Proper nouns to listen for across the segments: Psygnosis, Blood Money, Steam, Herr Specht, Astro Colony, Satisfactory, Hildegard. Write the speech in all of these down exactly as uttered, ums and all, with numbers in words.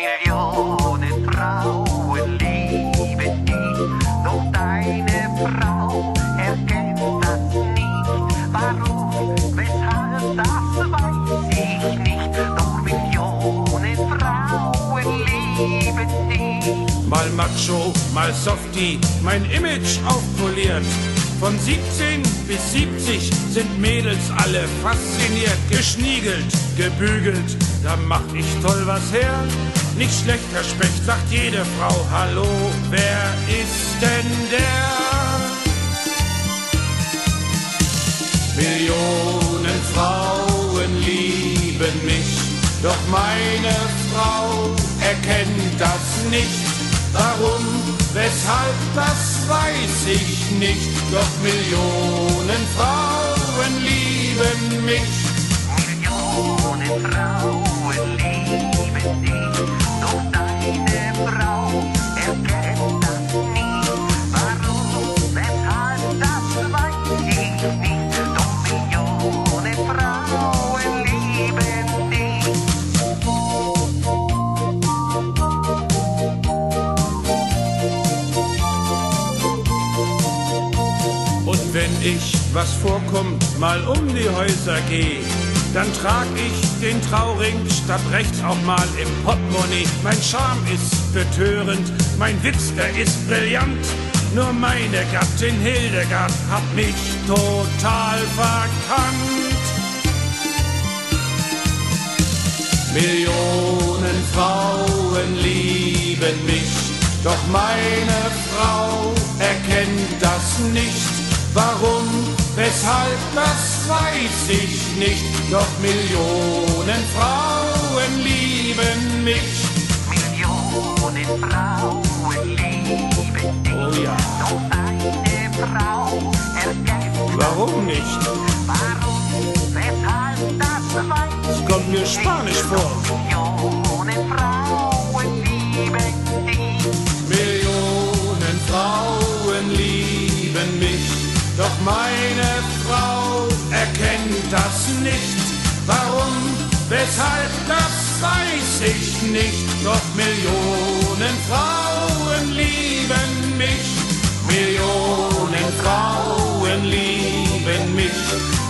Millionen Frauen lieben dich, doch deine Frau erkennt das nicht. Warum, weshalb, das weiß ich nicht, doch Millionen Frauen lieben dich. Mal Macho, mal Softie, mein Image aufpoliert. Von siebzehn bis siebzig sind Mädels alle fasziniert. Geschniegelt, gebügelt, da mach ich toll was her. Nicht schlecht, Herr Specht, sagt jede Frau, hallo, wer ist denn der? Millionen Frauen lieben mich, doch meine Frau erkennt das nicht. Warum, weshalb, das weiß ich nicht, doch Millionen Frauen lieben mich. Millionen Frauen lieben dich, doch deine Frau erkennt das nicht. Warum, weshalb, das weiß ich nicht, doch Millionen Frauen lieben dich. Wenn ich, was vorkommt, mal um die Häuser geh, dann trag ich den Trauring statt rechts auch mal im Portemonnaie. Mein Charme ist betörend, mein Witz, der ist brillant, nur meine Gattin Hildegard hat mich total verkannt. Millionen Frauen lieben mich, doch meine Frau erkennt das nicht. Warum, weshalb, das weiß ich nicht, doch Millionen Frauen lieben mich. Millionen Frauen lieben dich, oh ja, doch deine Frau erkennt. Warum nicht? Warum, weshalb, das weiß ich nicht. Es kommt mir spanisch vor. Millionen Frauen lieben dich. Millionen Frauen lieben mich, doch meine Frau erkennt das nicht. Warum, weshalb, das weiß ich nicht, doch Millionen Frauen lieben mich. Millionen Frauen lieben mich,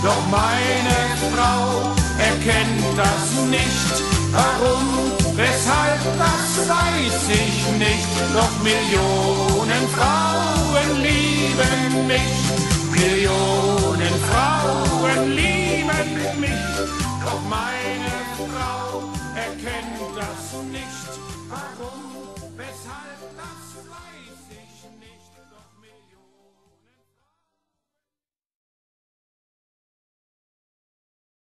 doch meine Frau erkennt das nicht. Warum, weshalb, das weiß ich nicht, doch Millionen Frauen lieben mich. Millionen Frauen lieben mich, doch meine Frau erkennt das nicht.